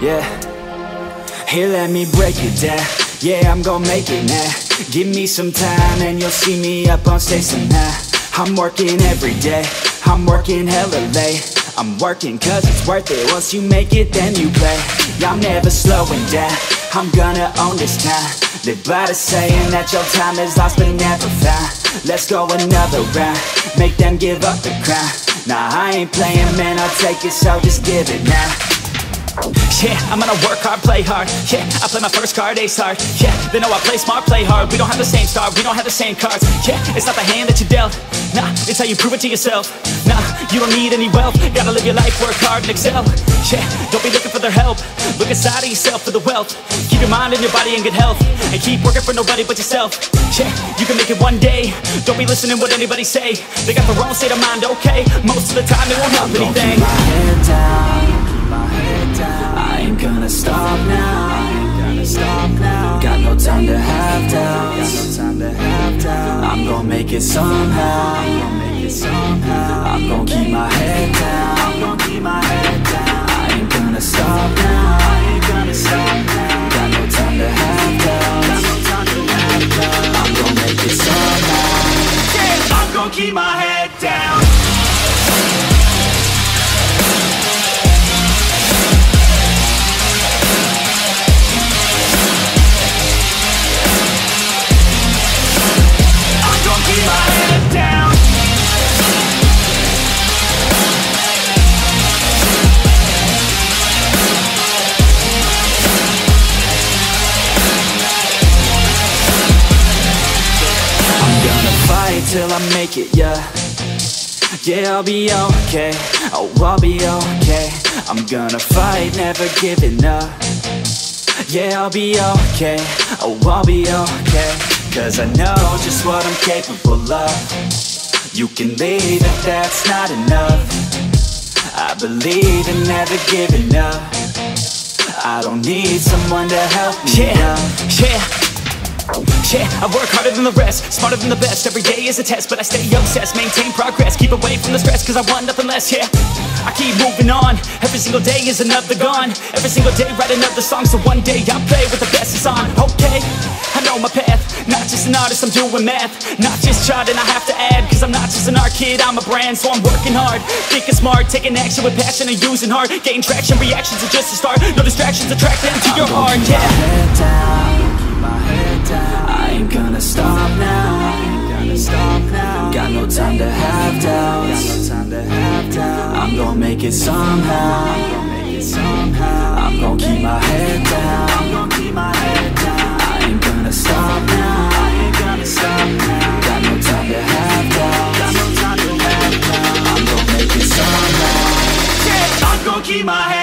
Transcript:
Yeah, here let me break it down. Yeah, I'm gonna make it now. Give me some time and you'll see me up on stage somehow. I'm working every day, I'm working hella late. I'm working cause it's worth it. Once you make it, then you play. I'm never slowing down, I'm gonna own this time. Live by the saying that your time is lost but never found. Let's go another round, make them give up the crown. Nah, I ain't playing, man, I'll take it, so just give it now. Yeah, I'm gonna work hard, play hard. Yeah, I play my first card, ace hard. Yeah, they know I play smart, play hard. We don't have the same star, we don't have the same cards. Yeah, it's not the hand that you dealt. Nah, it's how you prove it to yourself. Nah, you don't need any wealth. Gotta live your life, work hard and excel. Yeah, don't be looking for their help. Look inside of yourself for the wealth. Keep your mind and your body in good health. And keep working for nobody but yourself. Yeah, you can make it one day. Don't be listening what anybody say. They got the wrong state of mind, okay. Most of the time it won't help anything. Keep my head down, keep my head down. I ain't gonna stop now. Got no time to have doubts. I'm gonna make it somehow. I'm gonna keep my head down. I ain't gonna stop now. Got no time to have doubts. I'm gonna make it somehow. I'm gonna keep my head down. Till I make it, yeah. Yeah, I'll be okay. Oh, I'll be okay. I'm gonna fight, never giving up. Yeah, I'll be okay. Oh, I'll be okay. Cause I know just what I'm capable of. You can leave if that's not enough. I believe in never giving up. I don't need someone to help me. Yeah. Yeah, I work harder than the rest, smarter than the best. Every day is a test, but I stay obsessed. Maintain progress, keep away from the stress. Cause I want nothing less, yeah. I keep moving on. Every single day is another gone. Every single day write another song. So one day I'll play with the best is on. Okay, I know my path. Not just an artist, I'm doing math. Not just charting, I have to add. Cause I'm not just an art kid, I'm a brand. So I'm working hard, thinking smart. Taking action with passion and using heart. Getting traction, reactions are just a start. No distractions, attract them to your heart, yeah. I ain't gonna stop now. Got no time to have doubts. I'm gonna make it somehow. I'm gonna keep my head down. I ain't gonna stop now. Got no time to have doubts. I'm gonna make it somehow. I'm gonna keep my head down.